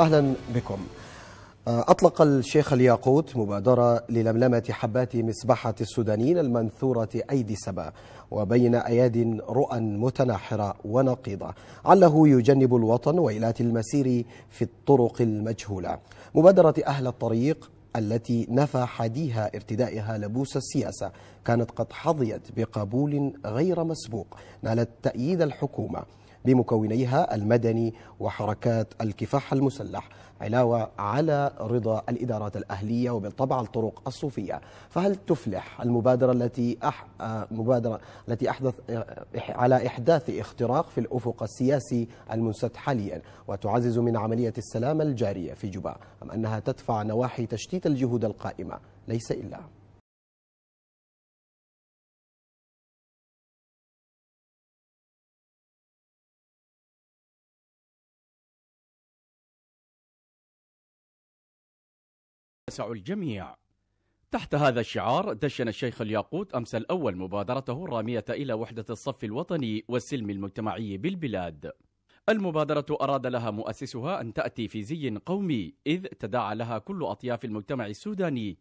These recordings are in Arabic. أهلا بكم. أطلق الشيخ الياقوت مبادرة للملمة حبات مسبحة السودانيين المنثورة أيدي سبا وبين أياد رؤى متناحرة ونقيضة، علّه يجنب الوطن وإيلات المسير في الطرق المجهولة. مبادرة أهل الطريق التي نفى حديها ارتدائها لبوس السياسة كانت قد حظيت بقبول غير مسبوق، نالت تأييد الحكومة بمكونيها المدني وحركات الكفاح المسلح، علاوة على رضا الإدارات الأهلية وبالطبع الطرق الصوفية. فهل تفلح المبادرة التي أحدث على إحداث اختراق في الأفق السياسي المنسد حاليا وتعزز من عملية السلام الجارية في جوبا، أم أنها تدفع نواحي تشتيت الجهود القائمة ليس إلا؟ يسع الجميع. تحت هذا الشعار دشن الشيخ الياقوت أمس الأول مبادرته الرامية إلى وحدة الصف الوطني والسلم المجتمعي بالبلاد. المبادرة أراد لها مؤسسها أن تأتي في زي قومي، إذ تداعى لها كل أطياف المجتمع السوداني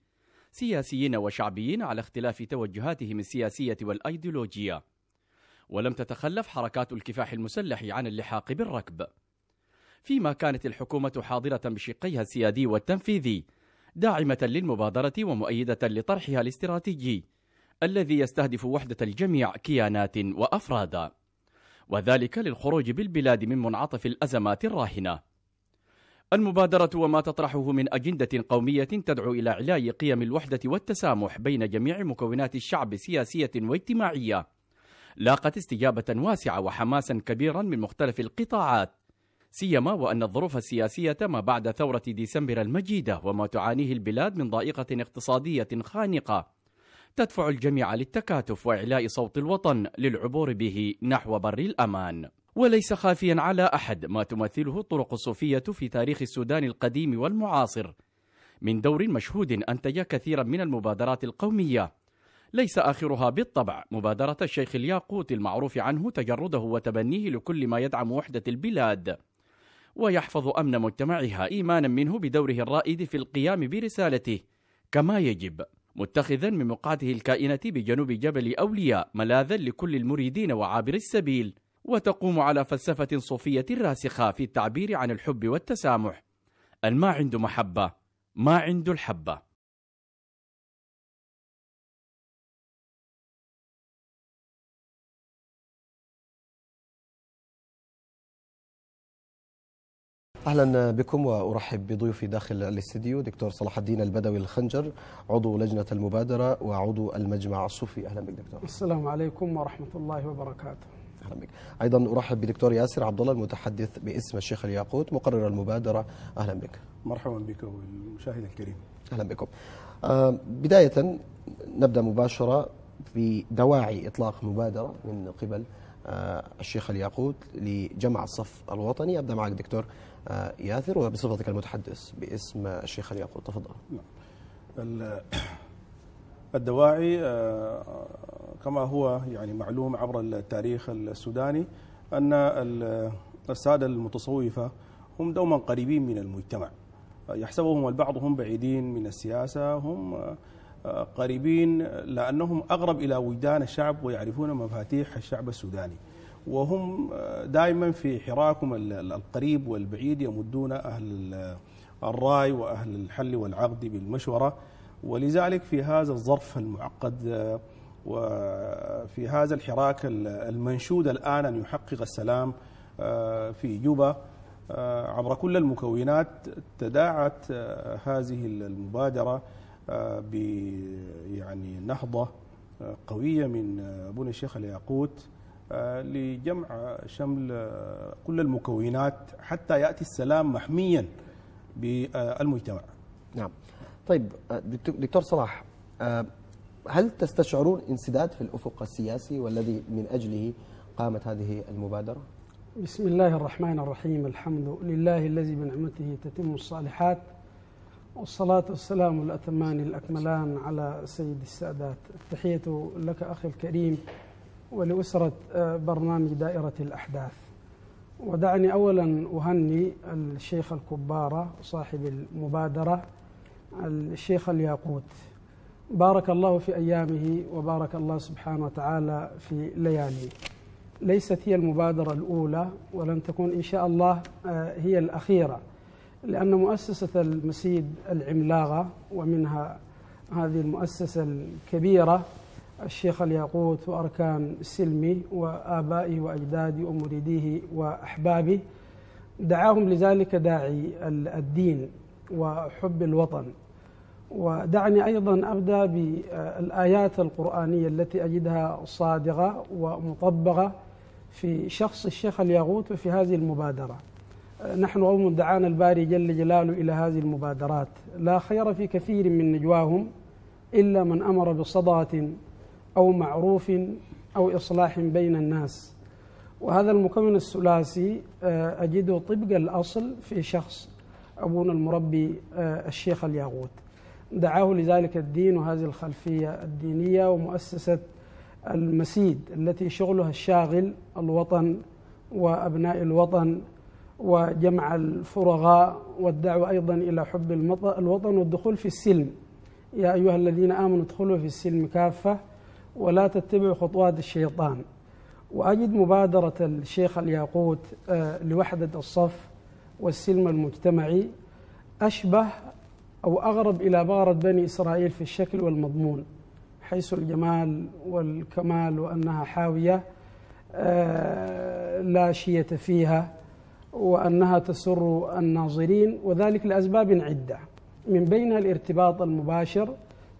سياسيين وشعبيين على اختلاف توجهاتهم السياسية والأيديولوجية، ولم تتخلف حركات الكفاح المسلح عن اللحاق بالركب، فيما كانت الحكومة حاضرة بشقيها السيادي والتنفيذي، داعمة للمبادرة ومؤيدة لطرحها الاستراتيجي الذي يستهدف وحدة الجميع كيانات وأفرادا، وذلك للخروج بالبلاد من منعطف الأزمات الراهنة. المبادرة وما تطرحه من أجندة قومية تدعو إلى إعلاء قيم الوحدة والتسامح بين جميع مكونات الشعب سياسية واجتماعية، لاقت استجابة واسعة وحماسا كبيرا من مختلف القطاعات، سيما وأن الظروف السياسية ما بعد ثورة ديسمبر المجيدة وما تعانيه البلاد من ضائقة اقتصادية خانقة تدفع الجميع للتكاتف وإعلاء صوت الوطن للعبور به نحو بر الأمان. وليس خافيا على أحد ما تمثله الطرق الصوفية في تاريخ السودان القديم والمعاصر من دور مشهود أنتج كثيرا من المبادرات القومية، ليس آخرها بالطبع مبادرة الشيخ الياقوت المعروف عنه تجرده وتبنيه لكل ما يدعم وحدة البلاد ويحفظ أمن مجتمعها، إيمانا منه بدوره الرائد في القيام برسالته كما يجب، متخذا من مقعته الكائنة بجنوب جبل أولياء ملاذا لكل المريدين وعابر السبيل، وتقوم على فلسفة صوفية راسخة في التعبير عن الحب والتسامح، ما عنده محبة ما عنده الحبة. أهلا بكم، وأرحب بضيوفي داخل الاستديو، دكتور صلاح الدين البدوي الخنجر عضو لجنة المبادرة وعضو المجمع الصوفي. أهلا بك دكتور. السلام عليكم ورحمة الله وبركاته. أهلا بك. أيضا أرحب بدكتور ياسر عبد الله المتحدث باسم الشيخ الياقوت مقرر المبادرة. أهلا بك. مرحبا بك والمشاهد الكريم. أهلا بكم. بداية نبدأ مباشرة بدواعي إطلاق مبادرة من قبل الشيخ الياقوت لجمع الصف الوطني. أبدأ معك دكتور ياثر وبصفتك المتحدث باسم الشيخ الياقوت، تفضل. الدواعي كما هو يعني معلوم عبر التاريخ السوداني أن السادة المتصوفة هم دوما قريبين من المجتمع، يحسبهم البعض هم بعيدين من السياسة، هم قريبين لأنهم أقرب إلى وجدان الشعب ويعرفون مفاتيح الشعب السوداني، وهم دائما في حراكهم القريب والبعيد يمدون أهل الرأي وأهل الحل والعقد بالمشورة. ولذلك في هذا الظرف المعقد وفي هذا الحراك المنشود الآن أن يحقق السلام في جوبا عبر كل المكونات، تداعت هذه المبادرة يعني نهضة قوية من بني الشيخ الياقوت لجمع شمل كل المكونات حتى يأتي السلام محميا بالمجتمع. نعم. طيب دكتور صلاح، هل تستشعرون انسداد في الأفق السياسي والذي من أجله قامت هذه المبادرة؟ بسم الله الرحمن الرحيم، الحمد لله الذي بنعمته تتم الصالحات، والصلاة والسلام الأتمان الأكملان على سيد السادات. التحية لك أخي الكريم ولأسرة برنامج دائرة الأحداث. ودعني أولا أهني الشيخ الكبارة صاحب المبادرة الشيخ الياقوت، بارك الله في أيامه وبارك الله سبحانه وتعالى في لياليه. ليست هي المبادرة الأولى ولن تكون إن شاء الله هي الأخيرة، لأن مؤسسة المسيد العملاقة ومنها هذه المؤسسة الكبيرة الشيخ الياقوت وأركان سلمي وآبائه وأجداده ومريديه وأحبابه دعاهم لذلك داعي الدين وحب الوطن. ودعني أيضا أبدأ بالآيات القرآنية التي أجدها صادقة ومطبقة في شخص الشيخ الياقوت وفي هذه المبادرة. نحن قوم دعانا الباري جل جلاله إلى هذه المبادرات، لا خير في كثير من نجواهم إلا من أمر بصدقة أو معروف أو إصلاح بين الناس، وهذا المكون الثلاثي أجده طبق الأصل في شخص أبونا المربي الشيخ الياقوت، دعاه لذلك الدين وهذه الخلفية الدينية. ومؤسسة المسيد التي شغلها الشاغل الوطن وأبناء الوطن وجمع الفرغاء والدعوة أيضا إلى حب الوطن والدخول في السلم، يا أيها الذين آمنوا ادخلوا في السلم كافة ولا تتبعوا خطوات الشيطان. وأجد مبادرة الشيخ الياقوت لوحدة الصف والسلم المجتمعي أشبه أو أغرب إلى بغرة بني إسرائيل في الشكل والمضمون، حيث الجمال والكمال وأنها حاوية لا شية فيها وأنها تسر الناظرين، وذلك لأسباب عدة من بينها الارتباط المباشر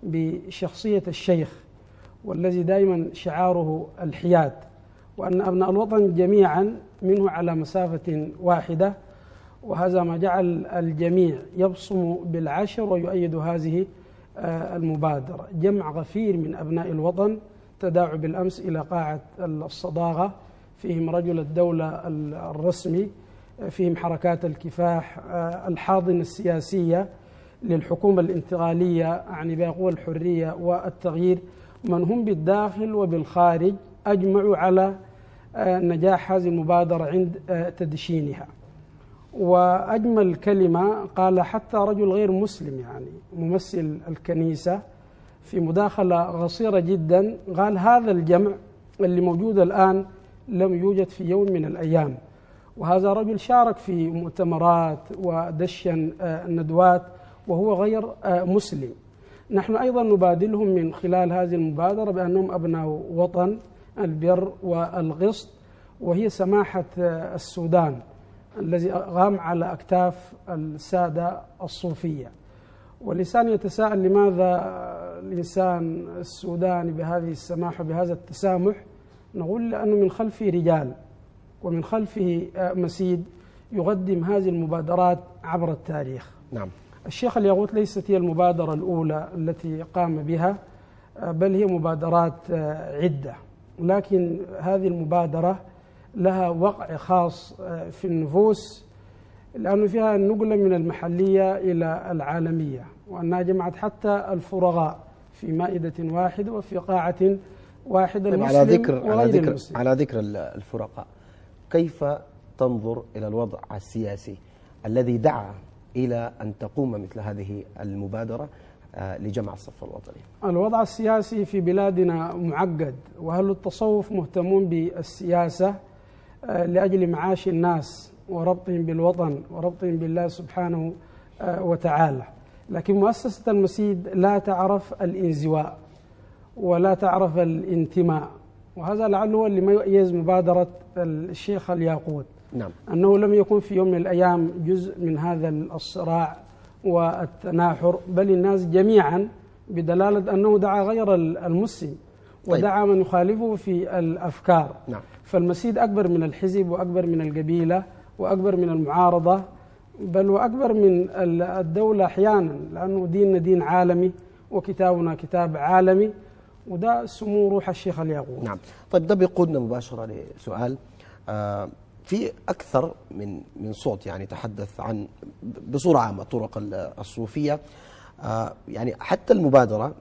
بشخصية الشيخ والذي دائما شعاره الحياد، وأن أبناء الوطن جميعا منه على مسافة واحدة، وهذا ما جعل الجميع يبصم بالعشر ويؤيد هذه المبادرة. جمع غفير من أبناء الوطن تداعوا بالأمس إلى قاعة الصداقة، فيهم رجل الدولة الرسمي، فيهم حركات الكفاح، الحاضنة السياسية للحكومة الانتقالية عن بقوة الحرية والتغيير، من هم بالداخل وبالخارج أجمعوا على نجاح هذه المبادرة عند تدشينها. وأجمل كلمة قال حتى رجل غير مسلم يعني ممثل الكنيسة في مداخلة قصيرة جدا قال هذا الجمع اللي موجود الآن لم يوجد في يوم من الأيام. وهذا رجل شارك في مؤتمرات ودشن ندوات وهو غير مسلم. نحن أيضا نبادلهم من خلال هذه المبادرة بأنهم أبناء وطن البر والقسط، وهي سماحة السودان الذي قام على أكتاف السادة الصوفية. والإنسان يتساءل لماذا الإنسان السوداني بهذه السماحة بهذا التسامح، نقول لأنه من خلفه رجال ومن خلفه مسيد يقدم هذه المبادرات عبر التاريخ. نعم. الشيخ الياقوت ليست هي المبادرة الأولى التي قام بها، بل هي مبادرات عدة، لكن هذه المبادرة لها وقع خاص في النفوس لأنه فيها النقلة من المحلية إلى العالمية، وأنها جمعت حتى الفرغاء في مائدة واحدة وفي قاعة واحدة. طيب على ذكر الفرقاء، كيف تنظر إلى الوضع السياسي الذي دعا إلى أن تقوم مثل هذه المبادرة لجمع الصف الوطني؟ الوضع السياسي في بلادنا معقد، وأهل التصوف مهتمون بالسياسة لأجل معاش الناس وربطهم بالوطن وربطهم بالله سبحانه وتعالى، لكن مؤسسة المسيد لا تعرف الانزواء ولا تعرف الانتماء، وهذا لعله اللي ما يميز مبادرة الشيخ الياقوت. نعم. أنه لم يكن في يوم من الأيام جزء من هذا الصراع والتناحر، بل الناس جميعا بدلالة أنه دعا غير المسلم ودعا من يخالفه في الأفكار. نعم. فالمسيد أكبر من الحزب وأكبر من القبيلة وأكبر من المعارضة، بل وأكبر من الدولة أحيانا، لأنه ديننا دين عالمي وكتابنا كتاب عالمي، وده سمو روح الشيخ الياقوت. نعم. طيب ده بيقودنا مباشرة لسؤال، في أكثر من صوت يعني تحدث عن بصورة عامة طرق الصوفية، يعني حتى المبادرة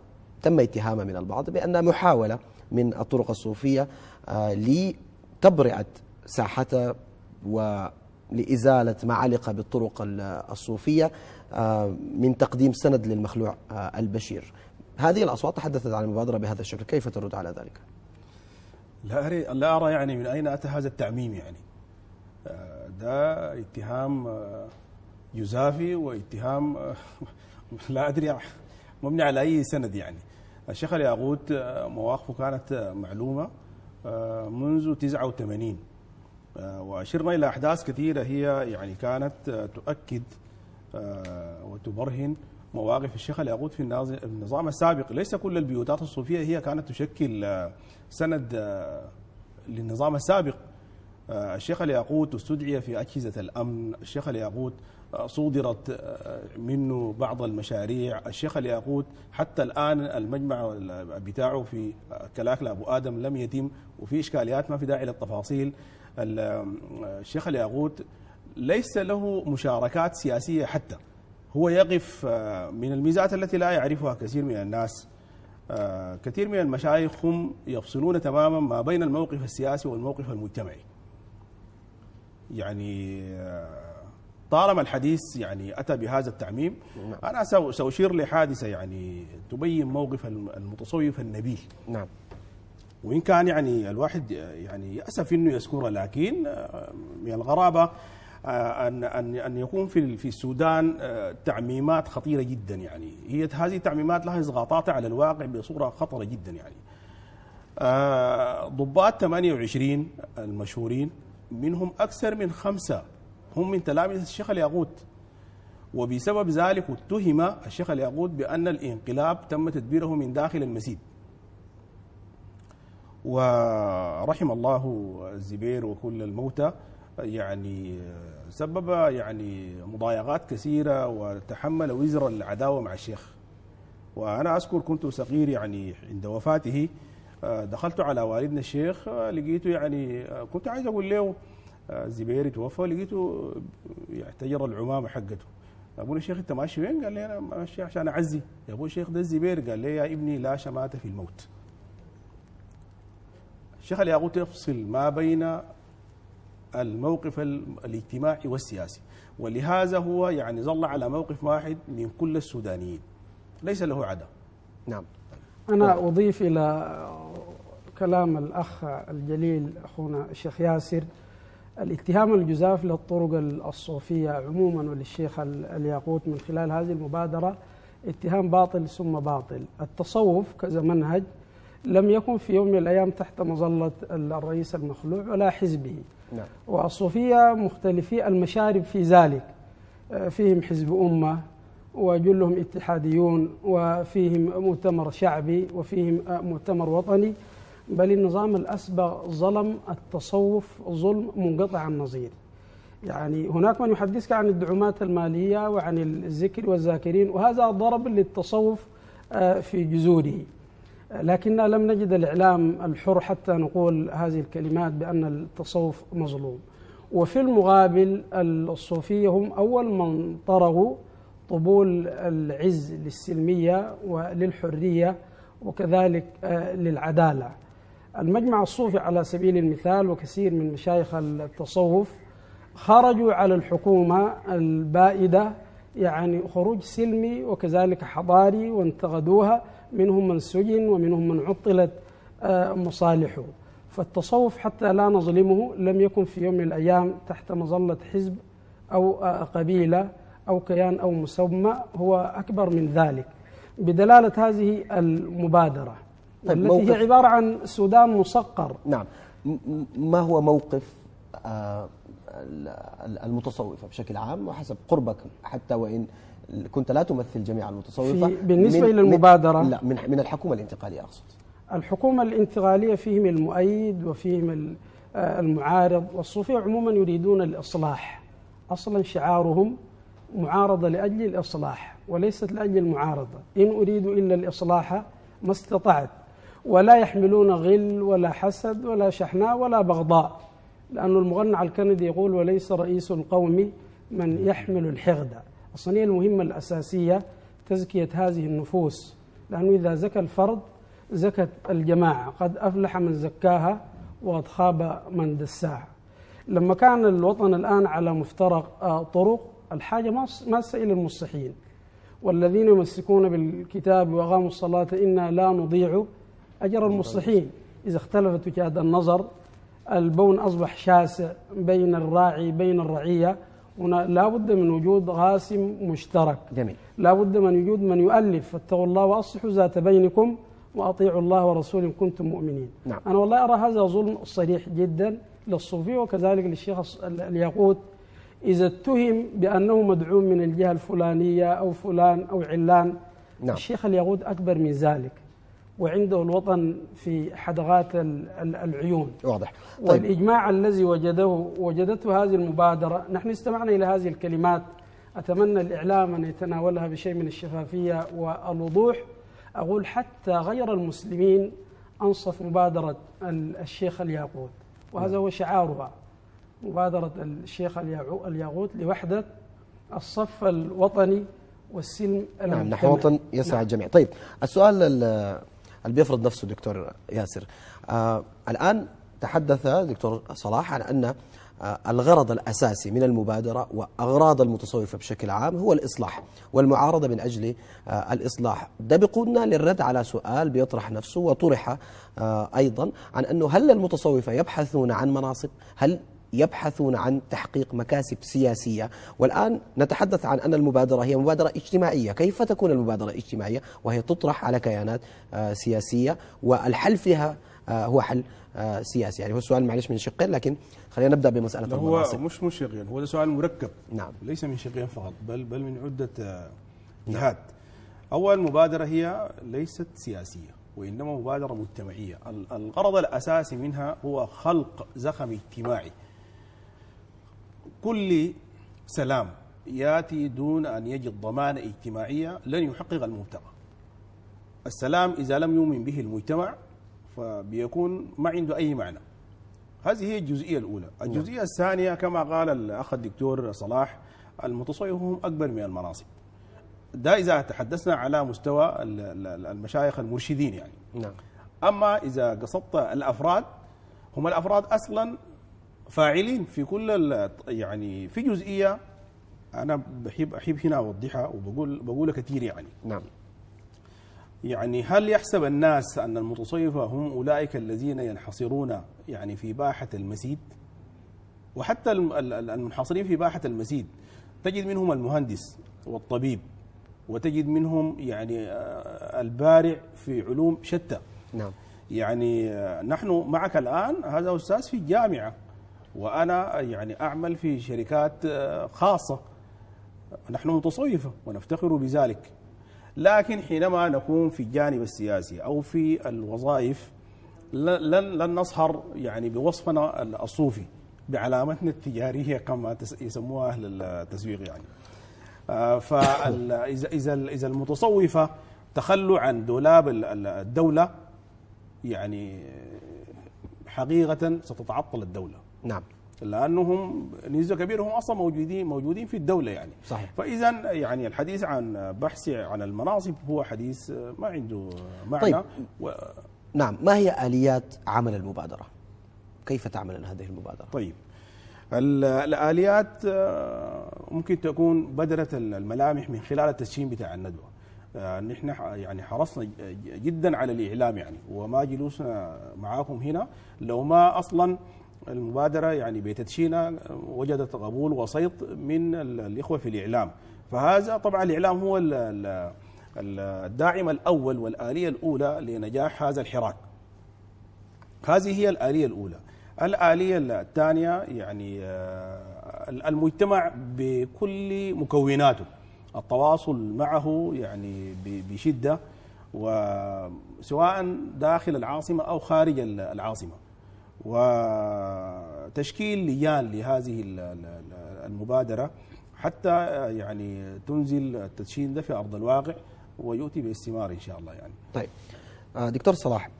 تم اتهامها من البعض بأنها محاولة من الطرق الصوفية لتبرئة ساحتها ولإزالة ما علق بالطرق الصوفية من تقديم سند للمخلوع البشير. هذه الأصوات تحدثت عن المبادرة بهذا الشكل، كيف ترد على ذلك؟ لا أرى يعني من أين أتى هذا التعميم، يعني ده اتهام جزافي واتهام لا أدري مبني على أي سند. يعني الشيخ الياقوت مواقفه كانت معلومة منذ 89، وأشرنا إلى أحداث كثيرة هي يعني كانت تؤكد وتبرهن مواقف الشيخ الياقوت في النظام السابق. ليس كل البيوتات الصوفية هي كانت تشكل سند للنظام السابق. الشيخ الياقوت استدعي في أجهزة الأمن، الشيخ الياقوت صودرت منه بعض المشاريع، الشيخ الياقوت حتى الآن المجمع بتاعه في كلاكلا أبو آدم لم يتم، وفي إشكاليات ما في داعي للتفاصيل. الشيخ الياقوت ليس له مشاركات سياسية حتى، هو يقف من الميزات التي لا يعرفها كثير من الناس. كثير من المشايخ هم يفصلون تماما ما بين الموقف السياسي والموقف المجتمعي. يعني طالما الحديث يعني أتى بهذا التعميم، نعم. أنا سأشير لحادثة يعني تبين موقف المتصوف النبيل، نعم. وإن كان يعني الواحد يعني يأسف إنه يذكرها، لكن من الغرابة أن يكون في السودان تعميمات خطيرة جدا. يعني هي هذه التعميمات لها إسقاطاتها على الواقع بصورة خطرة جدا. يعني ضباط 28 المشهورين منهم أكثر من 5 هم من تلاميذ الشيخ الياقوت، وبسبب ذلك اتهم الشيخ الياقوت بأن الانقلاب تم تدبيره من داخل المسجد. ورحم الله الزبير وكل الموتى، يعني سبب يعني مضايقات كثيرة وتحمل وزر العداوة مع الشيخ. وأنا أذكر كنت صغير يعني عند وفاته، دخلت على والدنا الشيخ لقيته يعني كنت عايز أقول له زبيري توفى، لقيته يحتجر العمامة حقته. أبونا الشيخ أنت ماشي وين؟ قال لي أنا ماشي عشان أعزي يا أبو الشيخ ده الزبير. قال لي يا ابني لا شماتة في الموت. الشيخ الياقوت يفصل ما بين الموقف الاجتماعي والسياسي، ولهذا هو يعني ظل على موقف واحد من كل السودانيين، ليس له عدا. نعم. أنا أضيف إلى كلام الأخ الجليل أخونا الشيخ ياسر، الاتهام الجزاف للطرق الصوفية عموما وللشيخ الياقوت من خلال هذه المبادرة اتهام باطل ثم باطل. التصوف كمنهج لم يكن في يوم من الأيام تحت مظلة الرئيس المخلوع ولا حزبه، نعم. والصوفية مختلفي المشارب في ذلك، فيهم حزب أمة وجلهم اتحاديون، وفيهم مؤتمر شعبي، وفيهم مؤتمر وطني. بل النظام الأسبق ظلم التصوف ظلم منقطع النظير. يعني هناك من يحدثك عن الدعومات المالية وعن الذكر والذاكرين، وهذا ضرب للتصوف في جذوره، لكننا لم نجد الإعلام الحر حتى نقول هذه الكلمات بأن التصوف مظلوم. وفي المقابل الصوفية هم أول من طرقوا طبول العز للسلمية وللحرية وكذلك للعدالة. المجمع الصوفي على سبيل المثال وكثير من مشايخ التصوف خرجوا على الحكومة البائدة يعني خروج سلمي وكذلك حضاري وانتقدوها، منهم من سجن ومنهم من عطلت مصالحه. فالتصوف حتى لا نظلمه لم يكن في يوم من الأيام تحت مظلة حزب أو قبيلة أو كيان أو مسمى، هو أكبر من ذلك بدلالة هذه المبادرة. طيب، التي هي عبارة عن سودان مسقر. نعم. ما هو موقف المتصوفة بشكل عام وحسب قربك حتى وإن كنت لا تمثل جميع المتصوفة بالنسبة إلى المبادرة؟ لا، من الحكومة الانتقالية أقصد. الحكومة الانتقالية فيهم المؤيد وفيهم المعارض، والصوفية عموما يريدون الإصلاح، أصلا شعارهم معارضة لأجل الإصلاح وليست لأجل المعارضة. إن أريد إلا الإصلاح ما استطعت، ولا يحملون غل ولا حسد ولا شحناء ولا بغضاء، لأن المغني الكندي يقول وليس رئيس القوم من يحمل الحقد. الصينية المهمة الأساسية تزكية هذه النفوس، لأنه إذا زكى الفرد زكت الجماعة، قد أفلح من زكاها وقد خاب من دساها. لما كان الوطن الآن على مفترق طرق، الحاجة ما إلى المصلحين والذين يمسكون بالكتاب وأقاموا الصلاة إنا لا نضيع أجر المصلحين. إذا اختلفت وجهات النظر، البون أصبح شاسع بين الراعي بين الرعية، لا بد من وجود غاسم مشترك. جميل. لا بد من وجود من يؤلف فاتقوا الله وأصلحوا ذات بينكم وأطيعوا الله ورسوله إن كنتم مؤمنين. نعم. أنا والله أرى هذا ظلم صريح جدا للصوفي وكذلك للشيخ الياقوت، إذا اتهم بأنه مدعوم من الجهة الفلانية أو فلان أو علان. نعم. الشيخ الياقوت أكبر من ذلك وعنده الوطن في حدغات العيون. واضح. طيب. والإجماع الذي وجدته هذه المبادرة، نحن استمعنا إلى هذه الكلمات، أتمنى الإعلام أن يتناولها بشيء من الشفافية والوضوح. أقول حتى غير المسلمين أنصف مبادرة الشيخ الياقوت، وهذا هو شعارها، مبادرة الشيخ الياقوت لوحدة الصف الوطني والسلم المجتمع. نعم، نحو وطن يسعى. نعم. الجميع. طيب، السؤال اللي بيفرض نفسه دكتور ياسر، الآن تحدث دكتور صلاح عن أن الغرض الأساسي من المبادرة وأغراض المتصوفة بشكل عام هو الإصلاح والمعارضة من أجل الإصلاح. ده بيقودنا للرد على سؤال بيطرح نفسه وطرح أيضا، عن أنه هل المتصوفة يبحثون عن مناصب؟ هل يبحثون عن تحقيق مكاسب سياسية؟ والآن نتحدث عن أن المبادرة هي مبادرة اجتماعية. كيف تكون المبادرة اجتماعية وهي تطرح على كيانات سياسية والحل فيها هو حل سياسي؟ يعني هو السؤال معلش من شقين، لكن خلينا نبدأ بمسألة المناصب. هو مش شقين، هو ده سؤال مركب. نعم. ليس من شقين فقط، بل من عدة جهات. أول، مبادرة هي ليست سياسية وإنما مبادرة مجتمعية. الغرض الأساسي منها هو خلق زخم اجتماعي. كل سلام يأتي دون أن يجد ضمانة اجتماعية لن يحقق المبتغى. السلام إذا لم يؤمن به المجتمع فبيكون ما عنده أي معنى. هذه هي الجزئية الأولى. الجزئية الثانية، كما قال الأخ الدكتور صلاح، المتصوفين هم أكبر من المناصب. ده إذا تحدثنا على مستوى المشايخ المرشدين يعني. نعم. أما إذا قصدت الأفراد، هم الأفراد أصلا فاعلين في كل يعني في جزئية أنا أحب هنا أوضحها وبقولها كثير يعني. نعم. يعني هل يحسب الناس أن المتصوفة هم أولئك الذين ينحصرون يعني في باحة المسجد؟ وحتى المنحصرين في باحة المسجد تجد منهم المهندس والطبيب، وتجد منهم يعني البارع في علوم شتى. نعم. يعني نحن معك الآن، هذا أستاذ في الجامعة وأنا يعني أعمل في شركات خاصة، نحن متصوفة ونفتخر بذلك. لكن حينما نكون في الجانب السياسي أو في الوظائف لن نصهر يعني بوصفنا الصوفي، بعلامتنا التجارية كما يسموها أهل التسويق يعني. فإذا المتصوفة تخلوا عن دولاب الدولة، يعني حقيقة ستتعطل الدولة. نعم. لأنهم نسبة كبيرة هم أصلا موجودين في الدولة يعني. صحيح. فإذا يعني الحديث عن بحث عن المناصب هو حديث ما عنده معنى. طيب. نعم. ما هي آليات عمل المبادرة؟ كيف تعمل هذه المبادرة؟ طيب، الآليات ممكن تكون بدرت الملامح من خلال التسجيل بتاع الندوة. نحن يعني حرصنا جدا على الإعلام يعني، وما جلوسنا معاكم هنا لو ما أصلا المبادرة يعني بتدشينها وجدت قبول وسيط من الإخوة في الإعلام. فهذا طبعا الإعلام هو الداعم الأول والآلية الأولى لنجاح هذا الحراك. هذه هي الآلية الأولى. الآلية الثانية يعني المجتمع بكل مكوناته، التواصل معه يعني بشدة، وسواء داخل العاصمة أو خارج العاصمة، وتشكيل لجان لهذه المبادرة حتى يعني تنزل التدشين ده في أرض الواقع ويؤتي باستمرار إن شاء الله يعني. طيب دكتور صلاح،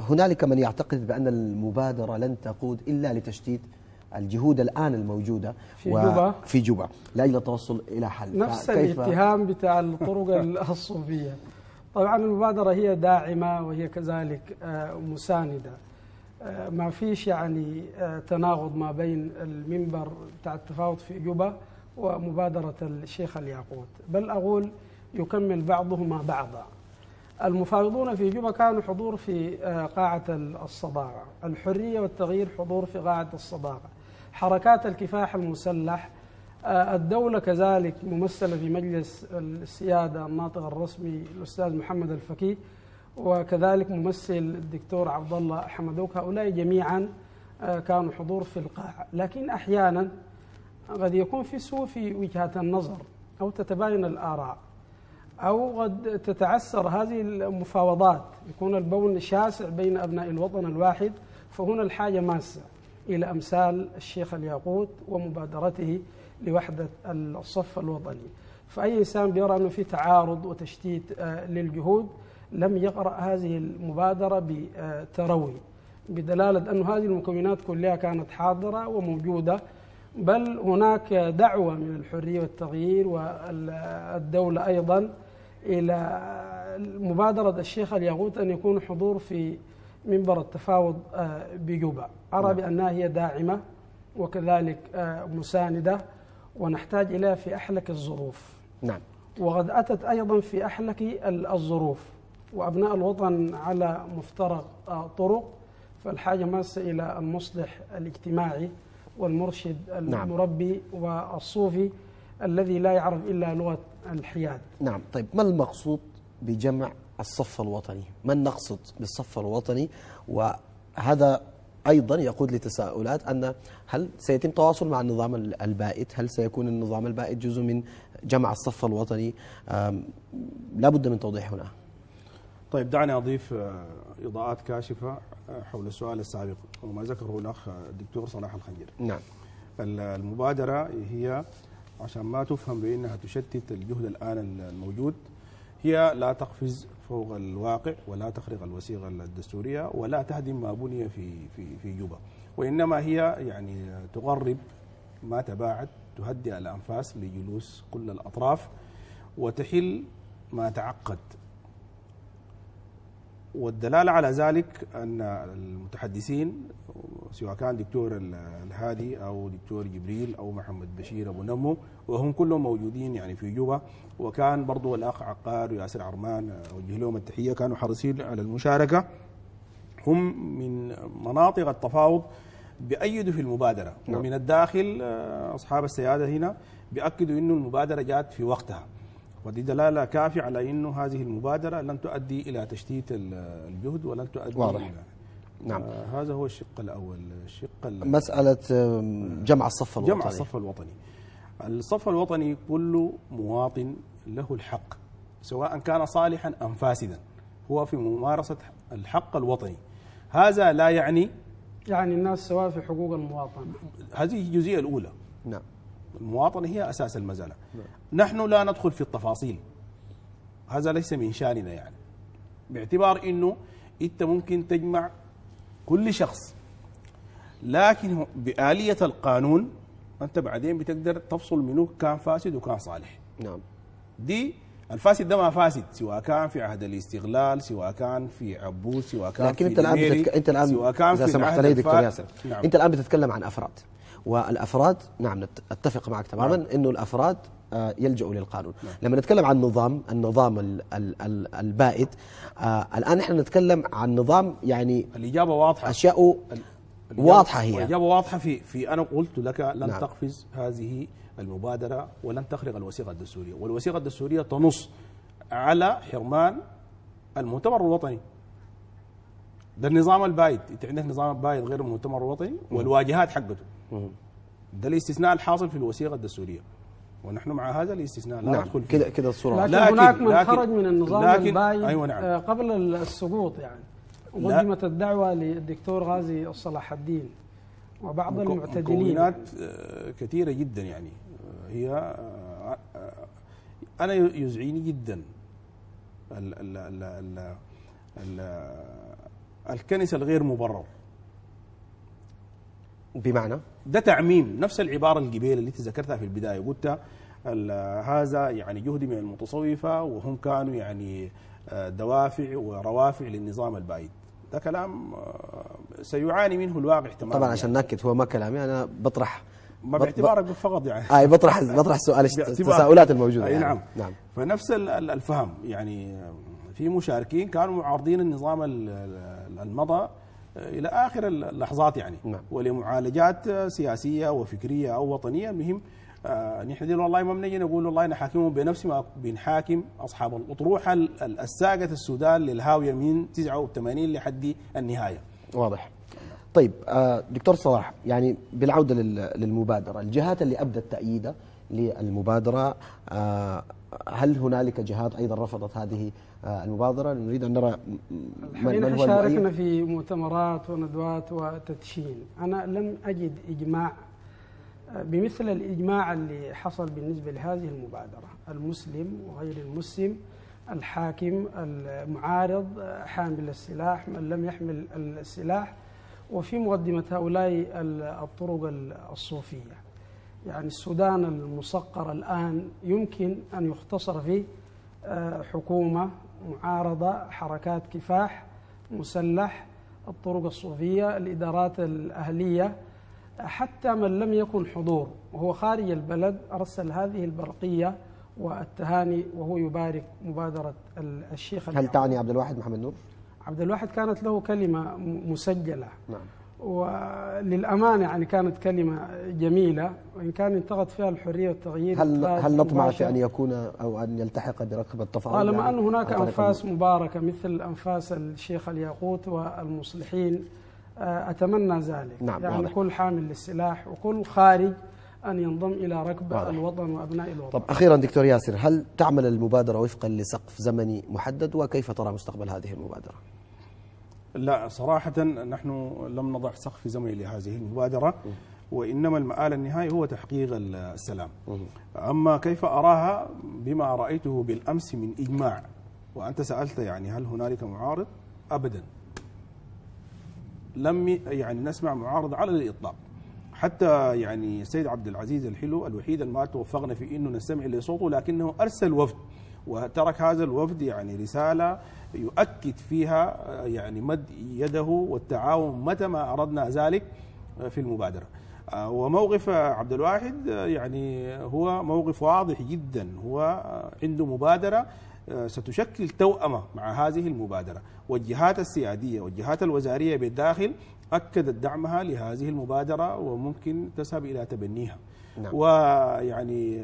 هنالك من يعتقد بأن المبادرة لن تقود إلا لتشتيت الجهود الآن الموجودة في جوبا لأجل التوصل إلى حل. نفس الاتهام بتاع الطرق الصوفية. طبعا المبادرة هي داعمة وهي كذلك مساندة. ما فيش يعني تناقض ما بين المنبر بتاع التفاوض في جوبا ومبادرة الشيخ الياقوت، بل أقول يكمل بعضهما بعضا. المفاوضون في جوبا كانوا حضور في قاعة الصداقة، الحرية والتغيير حضور في قاعة الصداقة، حركات الكفاح المسلح، الدولة كذلك ممثلة في مجلس السيادة الناطق الرسمي الأستاذ محمد الفقيه، وكذلك ممثل الدكتور عبد الله حمدوك. هؤلاء جميعا كانوا حضور في القاعة. لكن أحيانا قد يكون في سوء في وجهات النظر أو تتباين الآراء، أو قد تتعسر هذه المفاوضات، يكون البون شاسع بين أبناء الوطن الواحد. فهنا الحاجة ماسة إلى أمثال الشيخ الياقوت ومبادرته لوحدة الصف الوطني. فأي إنسان بيرى أنه في تعارض وتشتيت للجهود لم يقرأ هذه المبادرة بتروي، بدلالة أن هذه المكونات كلها كانت حاضرة وموجودة، بل هناك دعوة من الحرية والتغيير والدولة أيضا إلى مبادرة الشيخ الياقوت أن يكون حضور في منبر التفاوض بجوبا. أرى بأنها هي داعمة وكذلك مساندة، ونحتاج إليها في أحلك الظروف. نعم. وقد أتت أيضا في أحلك الظروف، وأبناء الوطن على مفترق طرق، فالحاجة ماسة إلى المصلح الاجتماعي والمرشد المربي والصوفي الذي لا يعرف إلا لغة الحياد. نعم. طيب، ما المقصود بجمع الصف الوطني؟ ما نقصد بالصف الوطني؟ وهذا أيضا يقود لتساؤلات أن هل سيتم تواصل مع النظام البائد؟ هل سيكون النظام البائد جزء من جمع الصف الوطني؟ لا بد من توضيح هنا. طيب، دعني أضيف إضاءات كاشفة حول السؤال السابق وما ذكره الأخ الدكتور صلاح الخنجر. نعم. المبادرة هي، عشان ما تفهم بأنها تشتت الجهد الآن الموجود، هي لا تقفز فوق الواقع ولا تخرق الوثيقة الدستورية ولا تهدم ما بني في جوبا، وإنما هي يعني تقرب ما تباعد، تهدئ الأنفاس لجلوس كل الأطراف وتحل ما تعقد. والدلالة على ذلك أن المتحدثين سواء كان دكتور الهادي أو دكتور جبريل أو محمد بشير أبو نمو، وهم كلهم موجودين يعني في جوبا، وكان برضو الأخ عقار وياسر عرمان أوجه لهم التحية، كانوا حريصين على المشاركة. هم من مناطق التفاوض بأيدوا في المبادرة، ومن الداخل أصحاب السيادة هنا بأكدوا أن المبادرة جاءت في وقتها، ودي دلالة كافية على أن هذه المبادرة لن تؤدي إلى تشتيت الجهد ولن تؤدي. واضح. نعم. هذا هو الشق الأول. الشق مسألة جمع الصف الوطني. جمع الصف الوطني. الصف الوطني كل مواطن له الحق، سواء كان صالحا أم فاسدا، هو في ممارسة الحق الوطني. هذا لا يعني الناس سواء في حقوق المواطن. هذه الجزئية الأولى. نعم. المواطنة هي أساس المزالة. نحن لا ندخل في التفاصيل، هذا ليس من شأننا، يعني باعتبار أنه أنت ممكن تجمع كل شخص، لكن بآلية القانون أنت بعدين بتقدر تفصل منه كان فاسد وكان صالح. نعم. دي الفاسد ده ما فاسد، سواء كان في عهد الاستغلال، سواء كان في عبوس، سواء كان لكن في انت الان سواء كان في سمحت لي دكتور ياسر. نعم. انت الان بتتكلم عن افراد، والافراد نعم اتفق معك تماما. نعم. انه الافراد يلجؤوا للقانون. نعم. لما نتكلم عن النظام البائد، الان احنا نتكلم عن نظام يعني الاجابه واضحه، اشياء واضحه، هي الاجابه واضحه في انا قلت لك لن نعم. تقفز هذه المبادرة ولن تخرق الوثيقة الدستورية، والوثيقة الدستورية تنص على حرمان المؤتمر الوطني. ده النظام البايد، انت عندك نظام بايد غير المؤتمر الوطني والواجهات حقته. ده الاستثناء الحاصل في الوثيقة الدستورية، ونحن مع هذا الاستثناء لا ندخل فيه. كده الصورة. لكن هناك من خرج من النظام البايد. أيوة. نعم. قبل السقوط يعني قدمت الدعوة للدكتور غازي صلاح الدين وبعض المعتدلين. مكونات كثيرة جدا يعني هي. أنا يزعجني جدا ال ال ال ال ال الكنس الغير مبرر. بمعنى ده تعميم نفس العبارة الجبيلة اللي تذكرتها في البداية، قلت هذا يعني جهد من المتصوفة، وهم كانوا يعني دوافع وروافع للنظام البائد. ده كلام سيعاني منه الواقع تماما. طبعا عشان يعني ناكد هو ما كلامي انا، بطرح ما باعتبارك فقط يعني بطرح سؤال التساؤلات الموجوده يعني. نعم فنفس الفهم يعني، في مشاركين كانوا معارضين النظام المضى الى اخر اللحظات يعني. نعم. ولمعالجات سياسيه وفكريه او وطنيه. المهم نحن دي والله ما بنجي نقول والله نحاكمهم بنفس ما بنحاكم اصحاب الاطروحه الساقه السودان للهاويه من 89 لحد النهايه. واضح. طيب دكتور صلاح، يعني بالعوده للمبادره، الجهات اللي ابدت تأييدها للمبادره، هل هنالك جهات ايضا رفضت هذه المبادره؟ نريد ان نرى من شاركنا في مؤتمرات وندوات وتدشين. انا لم اجد اجماع بمثل الإجماع اللي حصل بالنسبة لهذه المبادرة، المسلم وغير المسلم، الحاكم، المعارض، حامل السلاح، من لم يحمل السلاح، وفي مقدمة هؤلاء الطرق الصوفية. يعني السودان المصقر الآن يمكن أن يختصر في حكومة، معارضة، حركات كفاح، مسلح، الطرق الصوفية، الإدارات الأهلية، حتى من لم يكن حضور وهو خارج البلد أرسل هذه البرقية والتهاني وهو يبارك مبادرة الشيخ. هل تعني عبد الواحد محمد نور؟ عبد الواحد كانت له كلمة مسجلة. نعم. وللأمانة يعني كانت كلمة جميلة، وإن كان انتقد فيها الحرية والتغيير. هل نطمع في أن يكون أو أن يلتحق بركب التفاعل؟ طالما يعني أن هناك أنفاس مباركة مثل أنفاس الشيخ الياقوت والمصلحين أتمنى ذلك. نعم. يعني واضح. كل حامل للسلاح وكل خارج أن ينضم إلى ركب واضح. الوطن وأبناء الوطن. طب أخيرا دكتور ياسر، هل تعمل المبادرة وفقا لسقف زمني محدد، وكيف ترى مستقبل هذه المبادرة؟ لا صراحة نحن لم نضع سقف زمني لهذه المبادرة، وإنما المآل النهائي هو تحقيق السلام. أما كيف أراها بما رأيته بالأمس من إجماع، وأنت سألت يعني هل هنالك معارض؟ أبدا لم يعني نسمع معارضة على الإطلاق. حتى يعني السيد عبد العزيز الحلو الوحيد ما توفقنا في أنه نستمع لصوته، لكنه أرسل وفد، وترك هذا الوفد يعني رسالة يؤكد فيها يعني مد يده والتعاون متى ما أردنا ذلك في المبادرة. وموقف عبد الواحد يعني هو موقف واضح جدا، هو عنده مبادرة ستشكل توأمة مع هذه المبادرة، والجهات السيادية والجهات الوزارية بالداخل أكدت دعمها لهذه المبادرة وممكن تذهب إلى تبنيها. نعم. ويعني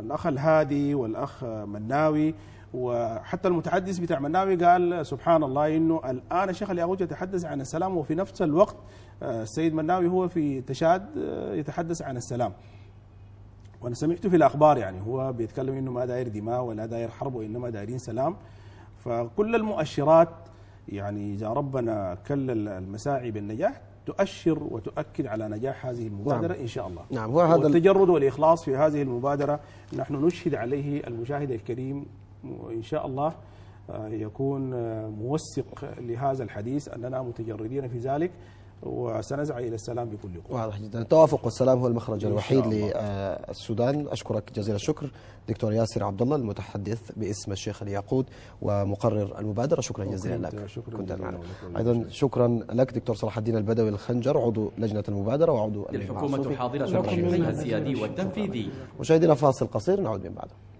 الأخ الهادي والأخ مناوي وحتى المتحدث بتاع مناوي قال سبحان الله إنه الآن الشيخ الياقوت يتحدث عن السلام، وفي نفس الوقت السيد مناوي هو في تشاد يتحدث عن السلام. وأنا سمعته في الأخبار يعني هو بيتكلم إنه ما داير دماء ولا داير حرب، وإنما دايرين سلام. فكل المؤشرات يعني إذا ربنا كل المساعي بالنجاح تؤشر وتؤكد على نجاح هذه المبادرة. نعم. إن شاء الله. نعم. هو هذا التجرد والإخلاص في هذه المبادرة نحن نشهد عليه المشاهد الكريم، وإن شاء الله يكون موثق لهذا الحديث أننا متجردين في ذلك، وسنسعى إلى السلام بكل قوة. واضح جدا. التوافق والسلام هو المخرج الوحيد للسودان. أشكرك جزيل الشكر دكتور ياسر عبد الله، المتحدث باسم الشيخ الياقوت ومقرر المبادرة. شكرا جزيلا لك. شكرا. أيضا شكرا لك دكتور صلاح الدين البدوي الخنجر، عضو لجنة المبادرة وعضو الحكومة الحاضرة السيادي والتنفيذي. مشاهدينا فاصل قصير نعود من بعده.